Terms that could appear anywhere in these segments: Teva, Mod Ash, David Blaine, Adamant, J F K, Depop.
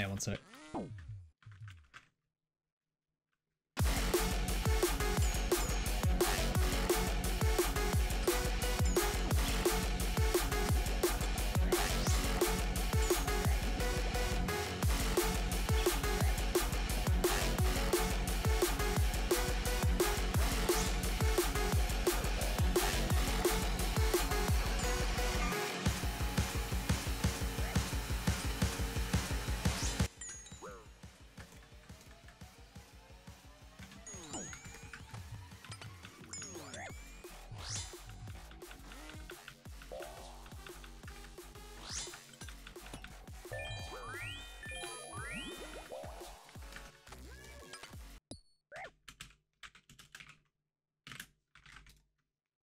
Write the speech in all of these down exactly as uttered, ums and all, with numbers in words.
Hang on one sec.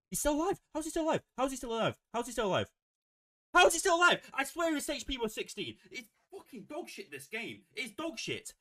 He's still alive! How's he still alive? How's he still alive? How's he still alive? How's he still alive? I swear his H P was sixteen. It's fucking dog shit, this game. It's dog shit.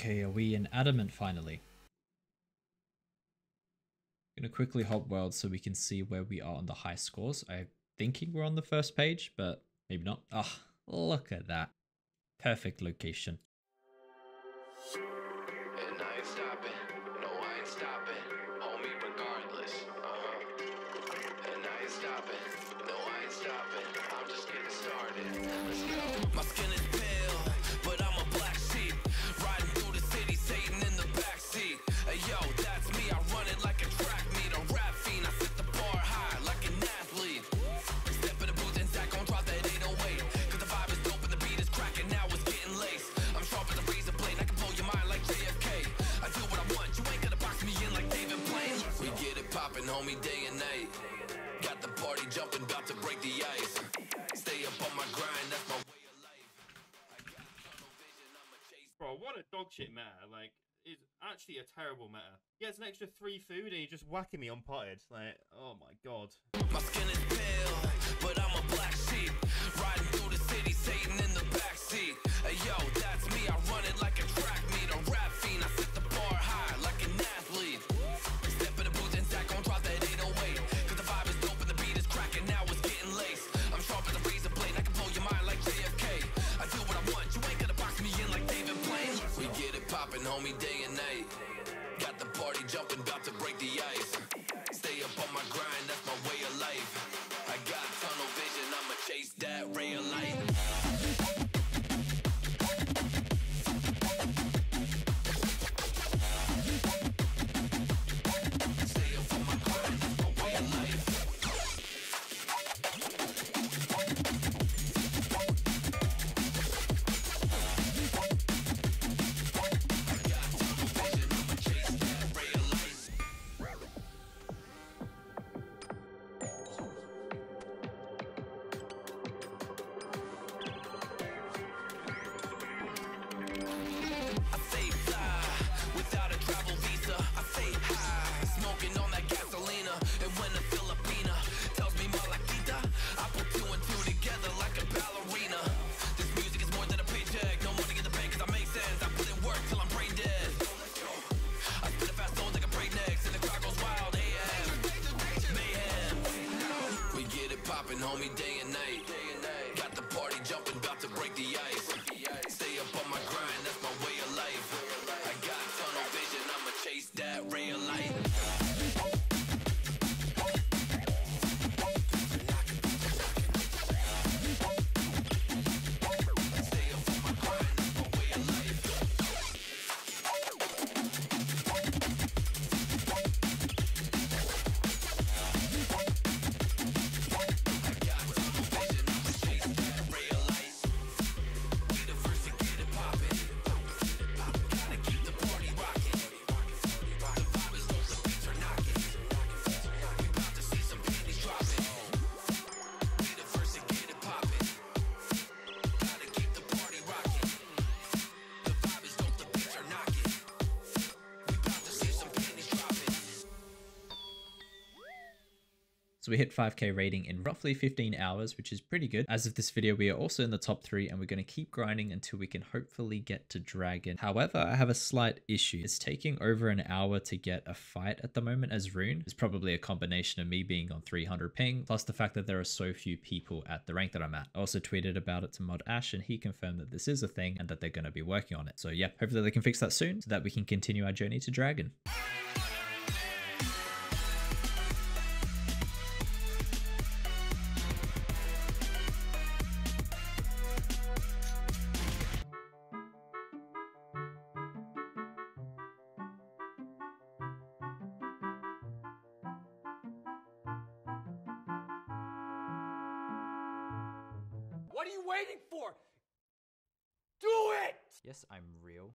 Okay, are we in Adamant finally? I'm gonna quickly hop world so we can see where we are on the high scores. I'm thinking we're on the first page, but maybe not. Ah, oh, look at that. Perfect location. And I ain't stopping. No, I ain't stopping. Homie, regardless. Uh-huh. And I ain't stopping. No, I ain't stopping. I'm just getting started. Let's go. My skin is pale, but I'm a black sheep. Riding through the city, Satan in the backseat. Hey, yo, that's me. I run it like a track meet, a rap fiend. I set the bar high like an athlete. Step in the booth and sack on drop that eight oh eight. Cause the vibe is dope and the beat is cracking. Now it's getting laced. I'm sharp as a razor blade. And I can blow your mind like J F K. I do what I want. You ain't gonna box me in like David Blaine. We get it poppin', homie, day and night. Got the party jumping, about to break the ice. Stay up on my grind. That's my way. Bro, what a dog shit meta. Like, it's actually a terrible meta. He gets an extra three food and he's just whacking me on potted. Like, oh my god. My skin is pale, but I'm a black sheep. Riding through the city, Satan in the backseat. Hey, yo, that's me. I run it like a track meet, a rap fiend. I set the bar high like an athlete. Step in the booth and sack on drop that eight oh eight. Cause the vibe is dope and the beat is cracking. Now it's getting laced. I'm sharp as a razor blade. I can blow your mind like J F K. I do what I want. You ain't gonna box me in like David. We get it poppin', homie, day and night. Got the party jumpin', about to break the ice. Stay up on my grind, that's my way of life. I got tunnel vision, I'ma chase that ray of light. So we hit five K rating in roughly fifteen hours, which is pretty good. As of this video, we are also in the top three and we're going to keep grinding until we can hopefully get to Dragon. However, I have a slight issue. It's taking over an hour to get a fight at the moment as Rune. It's probably a combination of me being on three hundred ping, plus the fact that there are so few people at the rank that I'm at. I also tweeted about it to Mod Ash and he confirmed that this is a thing and that they're going to be working on it. So yeah, hopefully they can fix that soon so that we can continue our journey to Dragon. What are you waiting for? Do it! Yes, I'm real.